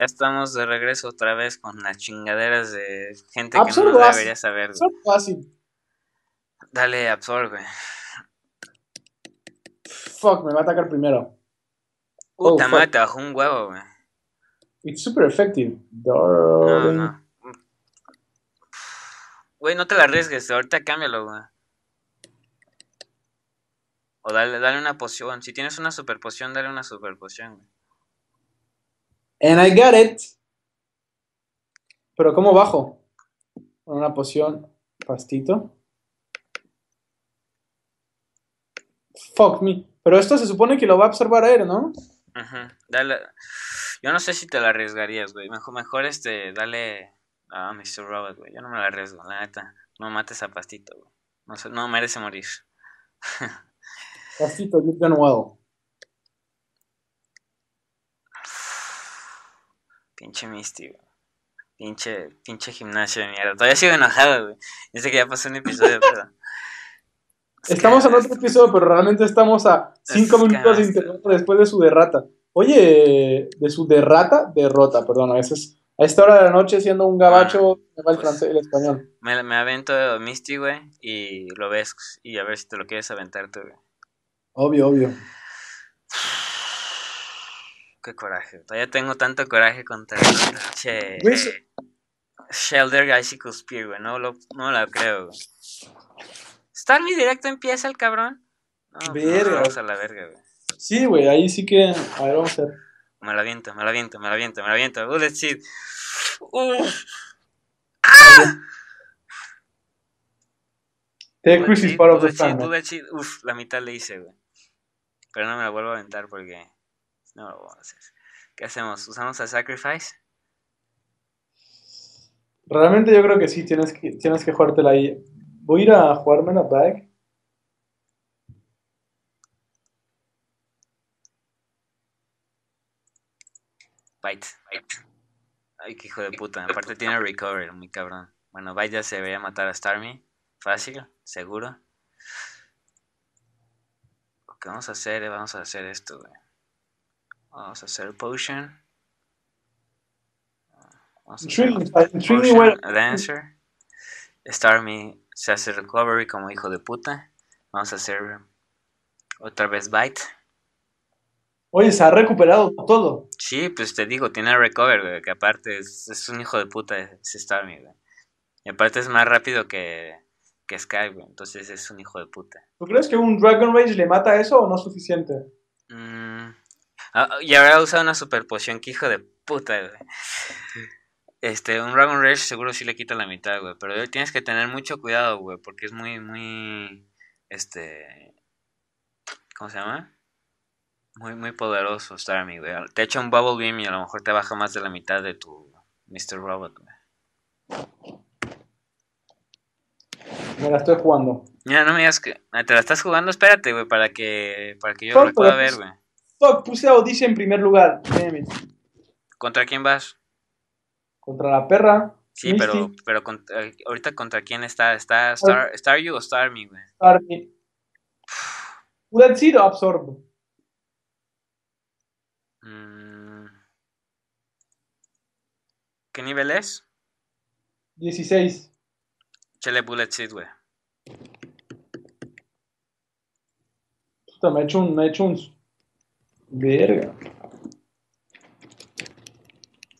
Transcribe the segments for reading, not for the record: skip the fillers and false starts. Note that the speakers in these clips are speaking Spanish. Ya estamos de regreso otra vez con las chingaderas de gente absorbe, que no debería saber. Absorbe fácil. Dale, absorbe. Fuck, me va a atacar primero. Puta, me atajó un huevo, güey. It's super effective. Darling. No. Güey, no te la arriesgues, ahorita cámbialo, güey. O dale una poción. Si tienes una super poción, dale una super poción, güey. And I got it. Pero ¿cómo bajo? Con una poción. Pastito. Fuck me. Pero esto se supone que lo va a absorber aire, ¿no? Ajá. Dale. Yo no sé si te la arriesgarías, güey. Mejor dale a Mr. Robot, güey. Yo no me la arriesgo, la neta. No mates a Pastito, güey. No merece morir. Pastito, you've done well. Pinche Misty, güey. Pinche gimnasio de mierda. Todavía sigo enojado, güey. Dice que ya pasó un episodio, pero... Estamos en otro episodio, pero realmente estamos a 5 minutos de internet después de su derrata. Oye, de su derrota, perdón. A veces, a esta hora de la noche, siendo un gabacho, me va el francés y el español. Me avento Misty, güey, y lo ves. Y a ver si te lo quieres aventar tú, güey. Obvio. Qué coraje. Todavía tengo tanto coraje contra el Shellder Icicle Spear, güey. No lo creo, güey. Starmie directo empieza el cabrón. No, verga. Vamos a la verga, güey. Sí, güey, ahí sí que... A ver, vamos a ver. Me la aviento. Oh, let's see. ¡Ah! Take is part of the time. Uf, la mitad le hice, güey. Pero no me la vuelvo a aventar porque... No lo voy a hacer. ¿Qué hacemos? ¿Usamos a Sacrifice? Realmente yo creo que sí, tienes que jugártela ahí. Voy a ir a jugarme la bag. Bite. Ay, qué hijo de puta. Aparte tiene recovery, muy cabrón. Bueno, Bite ya se debería matar a Starmie. Fácil, seguro. Lo que vamos a hacer es, vamos a hacer esto, güey. Vamos a hacer potion. Vamos a hacer potion. Dancer. Starmie se hace recovery como hijo de puta. Vamos a hacer otra vez Bite. Oye, se ha recuperado todo. Sí, pues te digo, tiene recovery, güey, que aparte es un hijo de puta ese Starmie, güey. Y aparte es más rápido que Sky, güey, entonces es un hijo de puta. ¿Tú crees que un Dragon Rage le mata eso o no es suficiente? Y habrá usado una super poción, que hijo de puta, güey. Un Dragon Rage seguro sí le quita la mitad, güey. Pero tienes que tener mucho cuidado, güey. Porque es muy, muy... ¿Cómo se llama? Muy, muy poderoso Starmie, güey. Te echa un Bubble Beam y a lo mejor te baja más de la mitad de tu Mr. Robot, güey. Me la estoy jugando. Mira, no me digas que... Te la estás jugando, espérate, güey. Para que yo lo pueda ver, güey. Fuck, puse a Oddish en primer lugar. ¿Contra quién vas? Contra la perra. Sí, Misty. pero ahorita contra quién está. ¿Está Staryu o Starmie, güey? Starmie. ¿Puede decir o absorbo? ¿Qué nivel es? 16. Chele Bullet Seed, güey. Puta, me ha hecho un... Verga.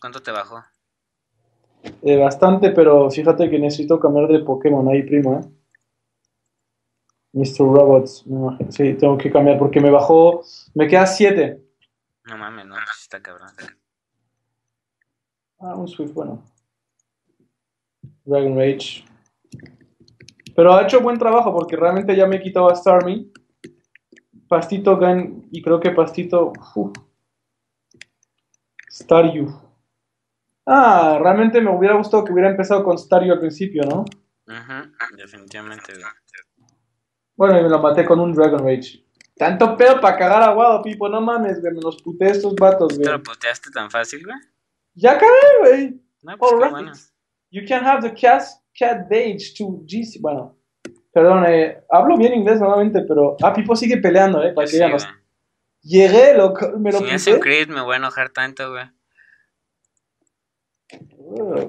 ¿Cuánto te bajó? Bastante, pero fíjate que necesito cambiar de Pokémon ahí, primo, Mr. Robots, me imagino. Sí, tengo que cambiar porque me bajó... Me queda 7. No mames, no, está cabrón. Ah, un Swift, bueno. Dragon Rage. Pero ha hecho buen trabajo porque realmente ya me he quitado a Starmie. Pastito Gun y creo que Pastito... Staryu. Ah, realmente me hubiera gustado que hubiera empezado con Staryu al principio, ¿no? Ajá, definitivamente. Bueno, y me lo maté con un Dragon Rage. Tanto pedo para cagar aguado, Pipo, no mames, güey, me los puteé estos vatos, güey. ¿Te lo puteaste tan fácil, güey? Ya cagué, güey. No, pues qué bueno. You can have the cat badge to GC. Bueno, perdón, hablo bien inglés normalmente, pero... Ah, Pipo sigue peleando, para que ya nos... Llegué, me lo puteé. Si me hace Creed me voy a enojar tanto, güey.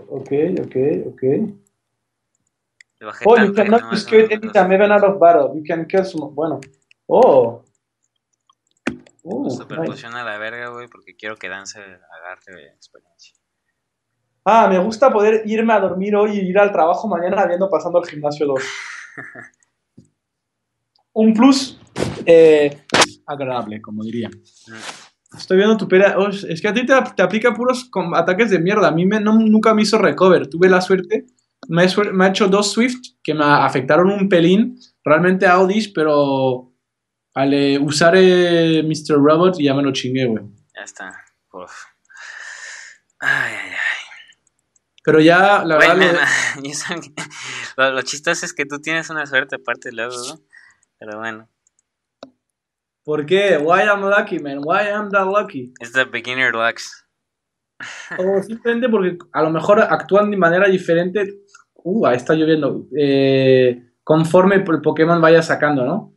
Okay. Oh, you cannot destroy it anytime, even out of battle. You can kill some. Bueno. Oh. Super poción a la verga, güey, porque quiero que Dance agarre experiencia. Ah, me gusta poder irme a dormir hoy y ir al trabajo mañana habiendo pasando al gimnasio 2. Un plus agradable, como diría. Estoy viendo tu pera. Oh, es que a ti te aplica puros ataques de mierda. A mí nunca me hizo recover. Tuve la suerte. Me ha hecho 2 Swift que me afectaron un pelín. Realmente a Oddish, pero al usar Mr. Robot ya me lo chingué, güey. Ya está. Uf. Ay, ay, ay. Pero ya, la bueno, verdad... Lo chistoso es que tú tienes una suerte aparte luego, ¿no? Pero bueno. ¿Por qué? Why I'm lucky, man. Why I'm that lucky. It's the beginner lux. O simplemente porque a lo mejor actúan de manera diferente. Ahí está lloviendo. Conforme el Pokémon vaya sacando, ¿no?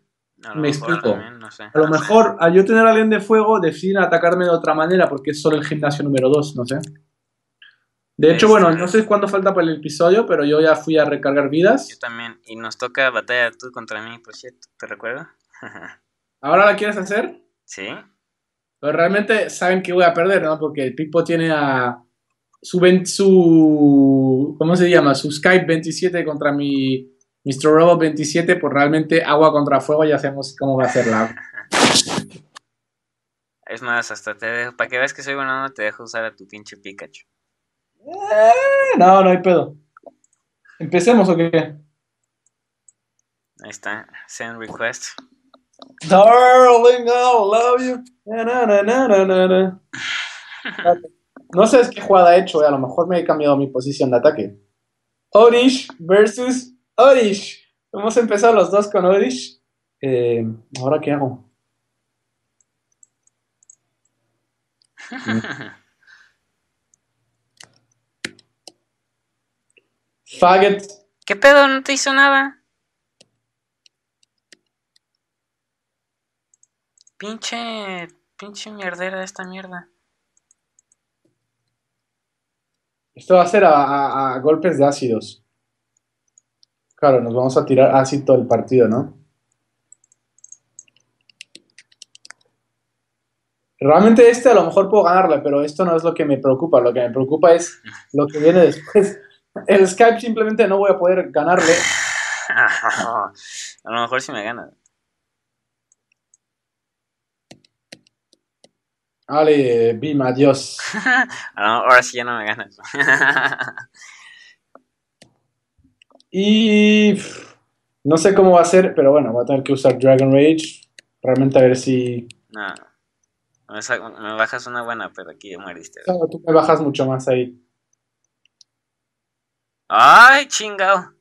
Me explico. También, no sé. A lo mejor, al yo tener a alguien de fuego, deciden atacarme de otra manera porque es solo el gimnasio número 2, no sé. De hecho, bueno, no sé cuánto falta para el episodio, pero yo ya fui a recargar vidas. Yo también. Y nos toca batalla tú contra mí, por cierto, ¿te recuerdo? ¿Ahora la quieres hacer? Sí. Pero realmente saben que voy a perder, ¿no? Porque el Pipo tiene a... ¿Cómo se llama? Su Skype 27 contra mi... Mr. Robot 27, pues realmente agua contra fuego ya sabemos cómo va a ser la... Es más, hasta te dejo... Para que veas que soy bueno, no te dejo usar a tu pinche Pikachu. No, no hay pedo. ¿Empecemos o qué? Ahí está, send request. Darling, I love you. No sé qué jugada he hecho, a lo mejor me he cambiado mi posición de ataque. Oddish versus Oddish. Hemos empezado los dos con Oddish. ¿Ahora qué hago? Faggot. ¿Qué pedo? No te hizo nada. Pinche mierdera esta mierda. Esto va a ser a golpes de ácidos. Claro, nos vamos a tirar ácido todo el partido, ¿no? Realmente a lo mejor puedo ganarle, pero esto no es lo que me preocupa. Lo que me preocupa es lo que viene después. El Skype simplemente no voy a poder ganarle. A lo mejor sí me gana. Vale, Bim, adiós. Ahora sí ya no me ganas. Y... no sé cómo va a ser, pero bueno, voy a tener que usar Dragon Rage. Realmente a ver si... No, me bajas una buena, pero aquí mueriste. Claro, tú me bajas mucho más ahí. ¡Ay, chingado!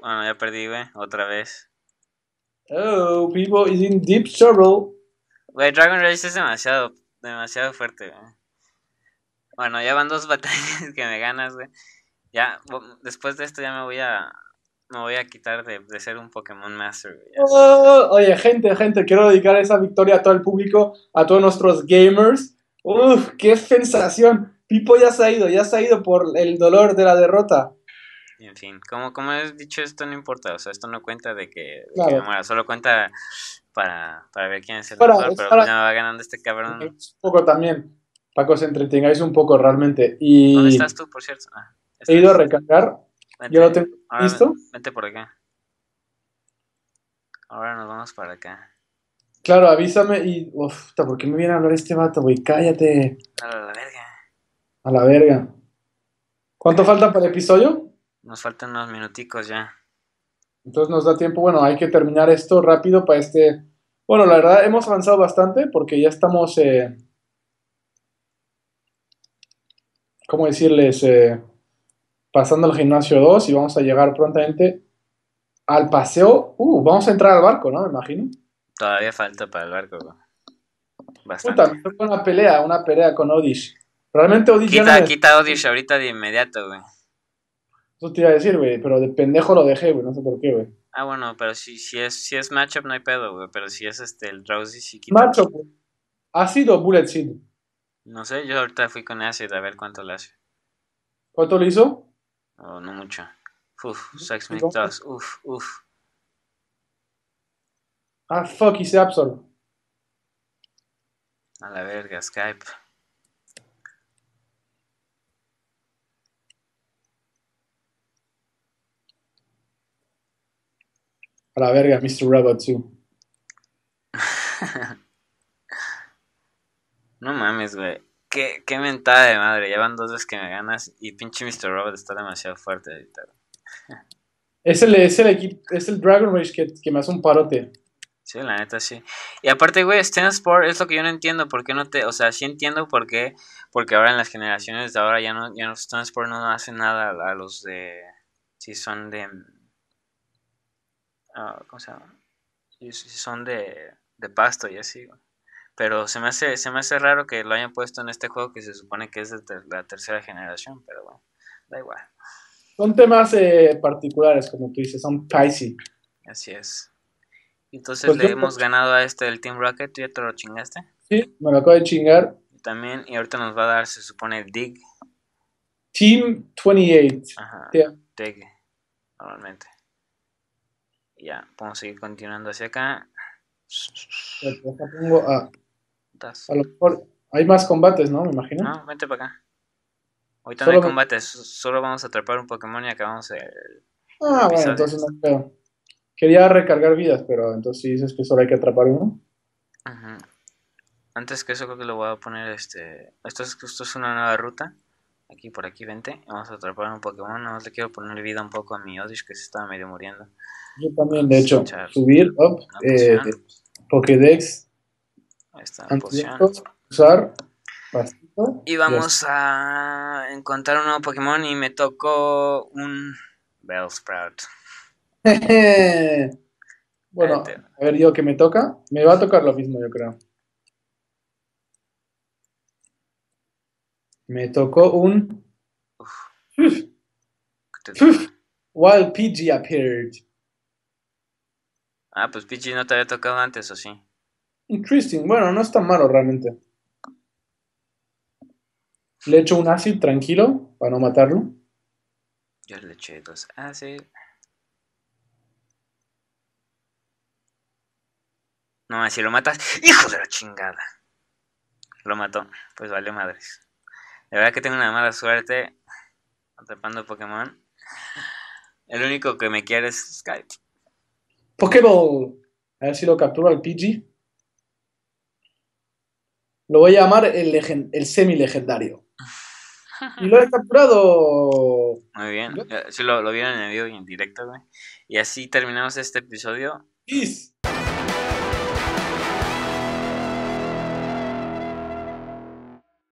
Bueno, ya perdí, güey, otra vez. Oh, Pipo is in deep trouble. Güey, Dragon Rage es demasiado fuerte, güey. Bueno, ya van 2 batallas que me ganas, güey. Ya, después de esto ya me voy a quitar de ser un Pokémon Master. Oye, gente, quiero dedicar esa victoria a todo el público, a todos nuestros gamers. Uf, qué sensación. Pipo ya se ha ido por el dolor de la derrota. Y en fin, como he dicho, esto no importa, o sea, esto no cuenta de que me muera, solo cuenta para ver quién es el doctor, pero ya me va ganando este cabrón. Un poco también, para que os entretengáis un poco realmente. Y... ¿dónde estás tú, por cierto? He ido a recargar, vente, yo lo tengo listo. Vente por acá. Ahora nos vamos para acá. Claro, avísame y... Uf, ¿por qué me viene a hablar este vato, güey? Cállate. A la verga. ¿Cuánto falta para el episodio? Nos faltan unos minuticos ya. Entonces nos da tiempo. Bueno, hay que terminar esto rápido para este... Bueno, la verdad, hemos avanzado bastante porque ya estamos... ¿Cómo decirles? Pasando al gimnasio 2 y vamos a llegar prontamente al paseo. Vamos a entrar al barco, ¿no? Me imagino. Todavía falta para el barco, güey. Bastante. Puta, una pelea con Oddish. Realmente Oddish... Quita Oddish ahorita de inmediato, güey. Eso te iba a decir, güey, pero de pendejo lo dejé, güey, no sé por qué, güey. Bueno, pero si es matchup no hay pedo, güey, pero si es el Drowsy sí quita... Matchup, ha sido Bullet Seed. No sé, yo ahorita fui con Acid a ver cuánto le hace. ¿Cuánto le hizo? Oh, no mucho. Uf, 6 minutos. Uf, uf. Ah, fuck, hice Absol. A la verga, Skype. A la verga, Mr. Robot 2. No mames, güey. Qué mentada de madre. Ya van 2 veces que me ganas y pinche Mr. Robot está demasiado fuerte ahorita. Es el Dragon Rage que me hace un parote. Sí, la neta, sí. Y aparte, güey, Stand Sport es lo que yo no entiendo. ¿Por qué no te...? O sea, sí entiendo por qué. Porque ahora en las generaciones de ahora ya no Stand Sport no hace nada a los de... Si son de... ¿Cómo se llama? Si son de pasto y así, güey. Pero se me hace raro que lo hayan puesto en este juego que se supone que es de la tercera generación. Pero bueno, da igual. Son temas particulares, como tú dices. Son pricey. Así es. Entonces pues le hemos ganado a este del Team Rocket. ¿Tú ya te lo chingaste? Sí, me lo acabo de chingar. También, y ahorita nos va a dar, se supone, Dig. Team 28. Ajá, yeah. Dig, normalmente. Ya, podemos seguir continuando hacia acá. Pongo a lo mejor hay más combates, ¿no? Me imagino. No, vente para acá. Ahorita solo no hay combates, solo vamos a atrapar un Pokémon y acabamos el bueno, entonces no creo. Quería recargar vidas, pero entonces si dices que solo hay que atrapar uno. Ajá. Antes que eso creo que le voy a poner esto es una nueva ruta. Aquí por aquí, vente. Vamos a atrapar un Pokémon. Nada más le quiero poner vida un poco a mi Oddish que se estaba medio muriendo. Yo también, de hecho, subir, up, Pokédex. Ahí está la poción. Usar. Pastito, y vamos a encontrar un nuevo Pokémon y me tocó un Bellsprout. Bueno, a ver, yo que me toca. Me va a tocar lo mismo, yo creo. Me tocó un... Wild Pidgey appeared. Ah, pues Pidgey no te había tocado antes, ¿o sí? Interesting. Bueno, no es tan malo realmente. Le echo un acid tranquilo para no matarlo. Yo le eché 2 acid. No, si lo matas... ¡Hijo de la chingada! Lo mató. Pues valió madres. La verdad que tengo una mala suerte atrapando Pokémon. El único que me quiere es Skype. Pokéball. A ver si lo capturo al Pidgey. Lo voy a llamar el semi-legendario. Y lo he capturado. Muy bien. Sí, lo vieron en el video y en directo, güey. Y así terminamos este episodio. Peace.